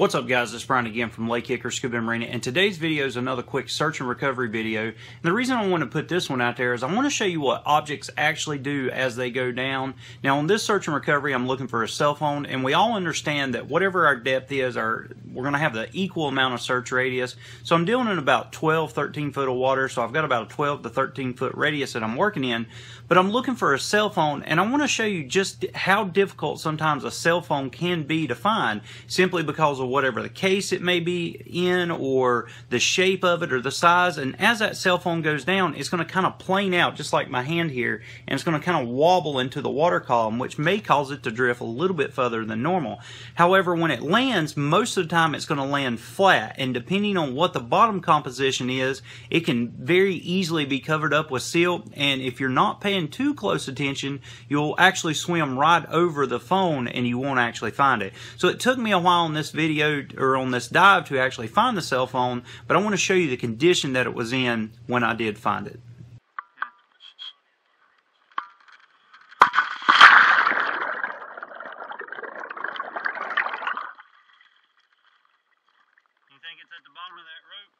What's up, guys? It's Brian again from Lake Hickory Scuba Marina, and today's video is another quick search and recovery video. And the reason I want to put this one out there is I want to show you what objects actually do as they go down. Now, on this search and recovery, I'm looking for a cell phone, and we all understand that whatever our depth is, we're going to have the equal amount of search radius. So I'm dealing in about 12, 13 foot of water, so I've got about a 12 to 13 foot radius that I'm working in. But I'm looking for a cell phone, and I want to show you just how difficult sometimes a cell phone can be to find, simply because of whatever the case it may be in, or the shape of it, or the size. And as that cell phone goes down, it's going to kind of plane out just like my hand here, and it's going to kind of wobble into the water column, which may cause it to drift a little bit further than normal. However, when it lands, most of the time it's going to land flat, and depending on what the bottom composition is, it can very easily be covered up with silt. And if you're not paying too close attention, you'll actually swim right over the phone and you won't actually find it. So it took me a while on this video, or on this dive, to actually find the cell phone, but I want to show you the condition that it was in when I did find it. You think it's at the bottom of that rope?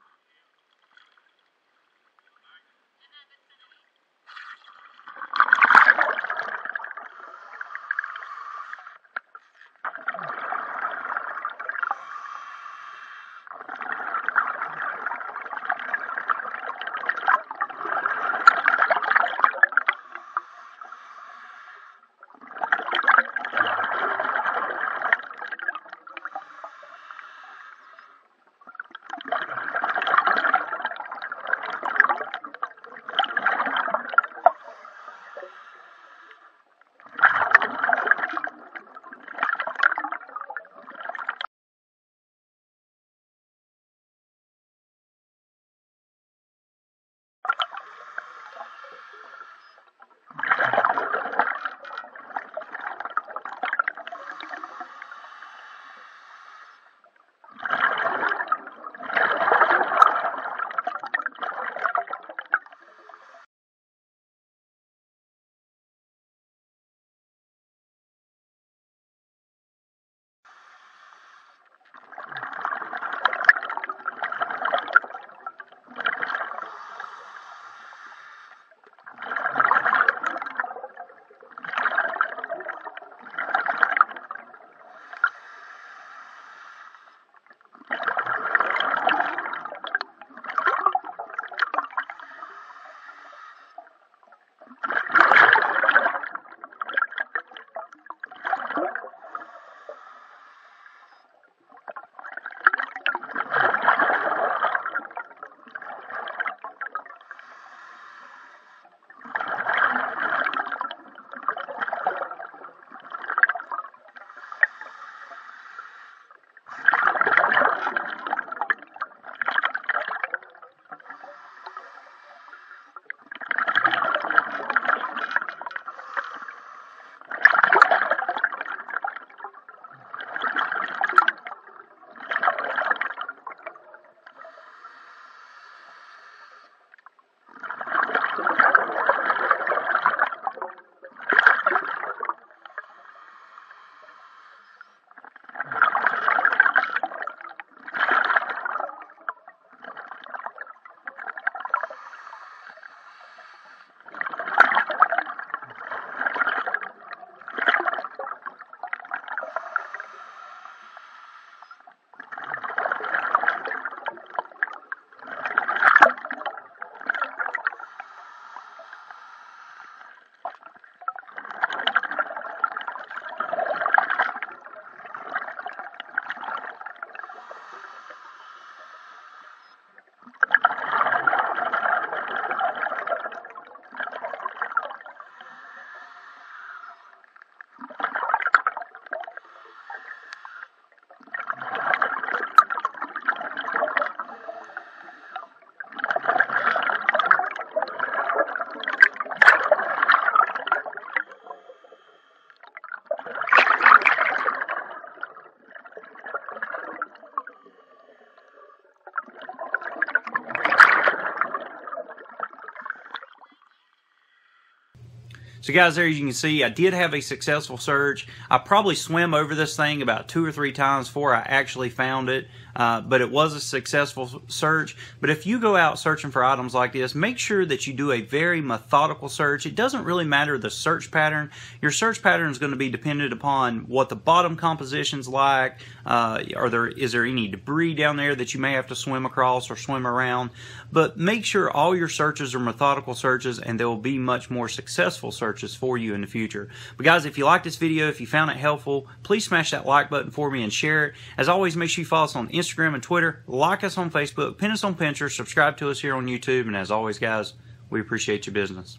So guys, there you can see I did have a successful search. I probably swam over this thing about 2 or 3 times before I actually found it, but it was a successful search. But if you go out searching for items like this, make sure that you do a very methodical search. It doesn't really matter the search pattern. Your search pattern is going to be dependent upon what the bottom composition's like. Is there any debris down there that you may have to swim across or swim around? But make sure all your searches are methodical searches, and there will be much more successful searches for you in the future. But guys, if you like this video, if you found it helpful, please smash that like button for me and share it. As always, make sure you follow us on Instagram and Twitter, like us on Facebook, pin us on Pinterest, subscribe to us here on YouTube, and as always, guys, we appreciate your business.